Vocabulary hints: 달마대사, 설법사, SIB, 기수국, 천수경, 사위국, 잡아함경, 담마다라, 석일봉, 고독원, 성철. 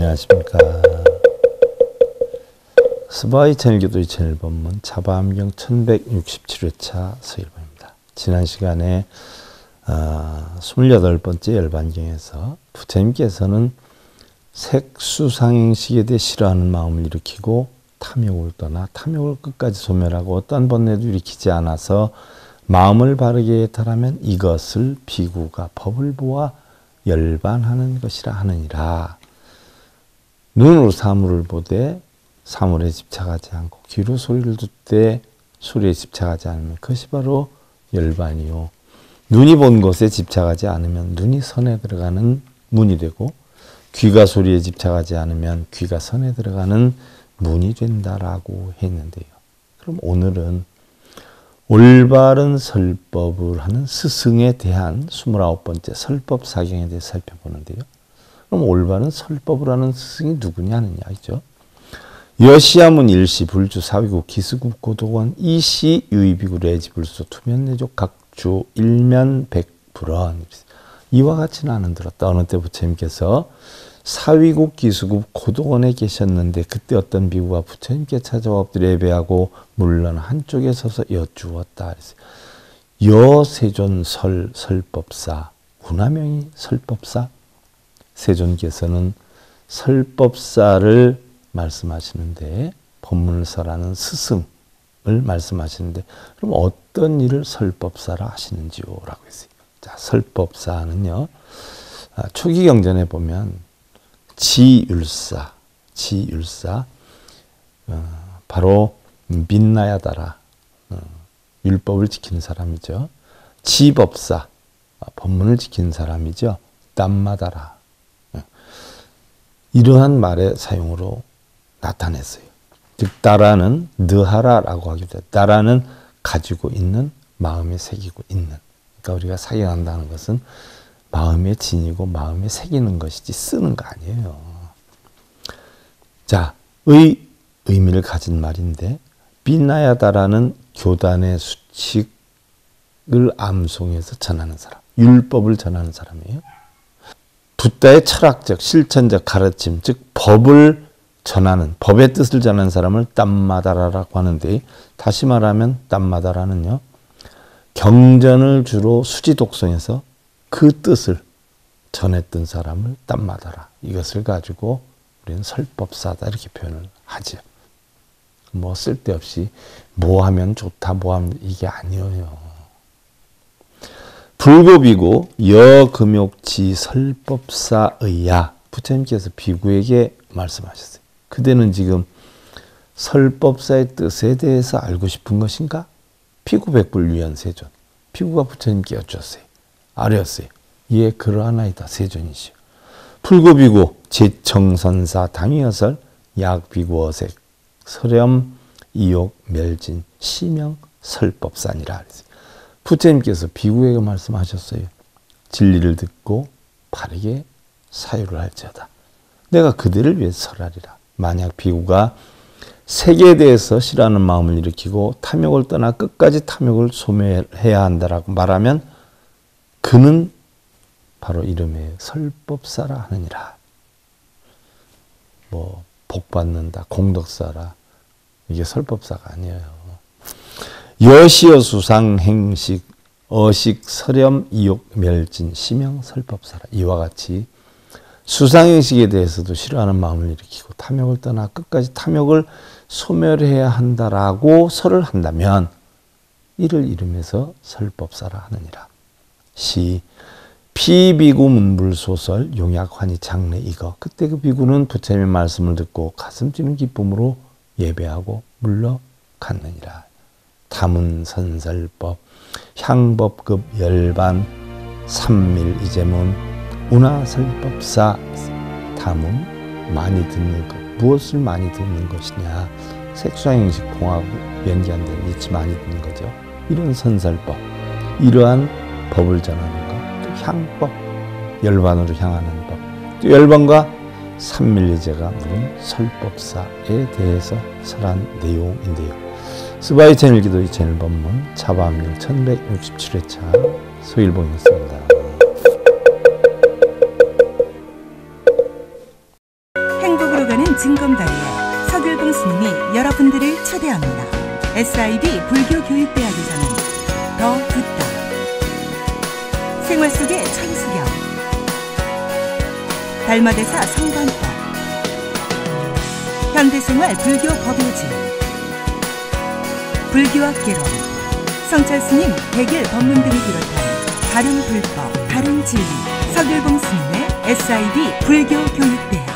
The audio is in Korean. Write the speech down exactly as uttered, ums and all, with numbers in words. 안녕하십니까. 스바이 채널 기도의 채널 본문 잡아함경 천백육십칠 회차 석일봉입니다. 지난 시간에 어, 스물여덟 번째 열반경에서 부처님께서는 색수상행식에 대해 싫어하는 마음을 일으키고 탐욕을 떠나 탐욕을 끝까지 소멸하고 어떠한 번뇌도 일으키지 않아서 마음을 바르게 해탈하면 이것을 비구가 법을 보아 열반하는 것이라 하느니라. 눈으로 사물을 보되 사물에 집착하지 않고 귀로 소리를 듣되 소리에 집착하지 않으면 그것이 바로 열반이요, 눈이 본 것에 집착하지 않으면 눈이 선에 들어가는 문이 되고 귀가 소리에 집착하지 않으면 귀가 선에 들어가는 문이 된다라고 했는데요. 그럼 오늘은 올바른 설법을 하는 스승에 대한 스물아홉 번째 설법 사경에 대해 살펴보는데요. 그럼 올바른 설법을 하는 스승이 누구냐 하느냐죠. 여시야문 일시 불주 사위국 기수국 고독원 이시 유의비구 레지불소 투면내족 각주 일면 백불원. 이와 같이 나는 들었다. 어느 때 부처님께서 사위국 기수국 고독원에 계셨는데 그때 어떤 비구가 부처님께 찾아와 엎드려 예배하고 물론 한쪽에 서서 여쭈었다. 여세존 설 설법사 구나명이 설법사, 세존께서는 설법사를 말씀하시는데 법문을 설하는 스승을 말씀하시는데 그럼 어떤 일을 설법사라 하시는지요? 라고 했어요. 자, 설법사는요, 아, 초기 경전에 보면 지율사, 지율사 어, 바로 민나야다라 어, 율법을 지키는 사람이죠. 지법사, 아, 법문을 지키는 사람이죠. 담마다라 어, 이러한 말의 사용으로 나타냈어요. 즉 다라는 느하라라고 하기도 해요. 다라는 가지고 있는, 마음에 새기고 있는. 그러니까 우리가 사경한다는 것은 마음에 지니고 마음에 새기는 것이지 쓰는 거 아니에요. 자, 의, 의미를 가진 말인데 비나야다라는 교단의 수칙을 암송해서 전하는 사람, 율법을 전하는 사람이에요. 부다의 철학적, 실천적 가르침, 즉 법을 전하는, 법의 뜻을 전하는 사람을 담마다라라고 하는데, 다시 말하면 담마다라는요, 경전을 주로 수지 독송해서 그 뜻을 전했던 사람을 담마다라, 이것을 가지고 우리는 설법사다 이렇게 표현을 하죠. 뭐 쓸데없이 뭐 하면 좋다, 뭐 하면 이게 아니에요. 불고비고 여금욕지 설법사의야, 부처님께서 비구에게 말씀하셨어요. 그대는 지금 설법사의 뜻에 대해서 알고 싶은 것인가? 피구백불 위한 세존. 피구가 부처님께 여쭈었어요. 아뢰었어요. 예, 그러하나이다. 세존이시오. 풀고비구 제청선사 당위여설 약비구어색 설염 이욕 멸진 시명 설법사니라 그랬어요. 부처님께서 비구에게 말씀하셨어요. 진리를 듣고 바르게 사유를 할지어다. 내가 그들을 위해 설하리라. 만약 비구가 색에 대해서 싫어하는 마음을 일으키고 탐욕을 떠나 끝까지 탐욕을 소멸해야 한다라고 말하면 그는 바로 이름의 설법사라 하느니라. 뭐 복받는다, 공덕사라, 이게 설법사가 아니에요. 여시여 수상행식 어식 설염 이욕 멸진 시명 설법사라. 이와 같이 수상행식에 대해서도 싫어하는 마음을 일으키고 탐욕을 떠나 끝까지 탐욕을 소멸해야 한다라고 설을 한다면 이를 이름에서 설법사라 하느니라. 시 피비구 문불소설 용약환이 장래 이거, 그때 그 비구는 부처님의 말씀을 듣고 가슴 뛰는 기쁨으로 예배하고 물러갔느니라. 타문선설법 향법급 열반 삼밀 이재문 운하설법사. 담은 많이 듣는 것, 무엇을 많이 듣는 것이냐, 색수상행식 공하고 연기한다는 이치 많이 듣는 거죠. 이런 선설법, 이러한 법을 전하는 것, 또 향법, 열반으로 향하는 법, 또 열반과 삼밀리제가 물은 설법사에 대해서 설한 내용인데요. 스바이 채널 기도의 채널 법문 잡아함경 천백육십칠 회차 소일봉이었습니다. 석일봉 스님이 여러분들을 초대합니다. 에스아이비 불교교육대학이 전하는 더 듣다. 생활 속의 천수경, 달마대사 성관법, 현대생활 불교 법요지, 불교학개론, 성철 스님 백일 법문 등을 비롯한 다른 불법, 다른 진리, 석일봉 스님의 에스아이비 불교교육대학.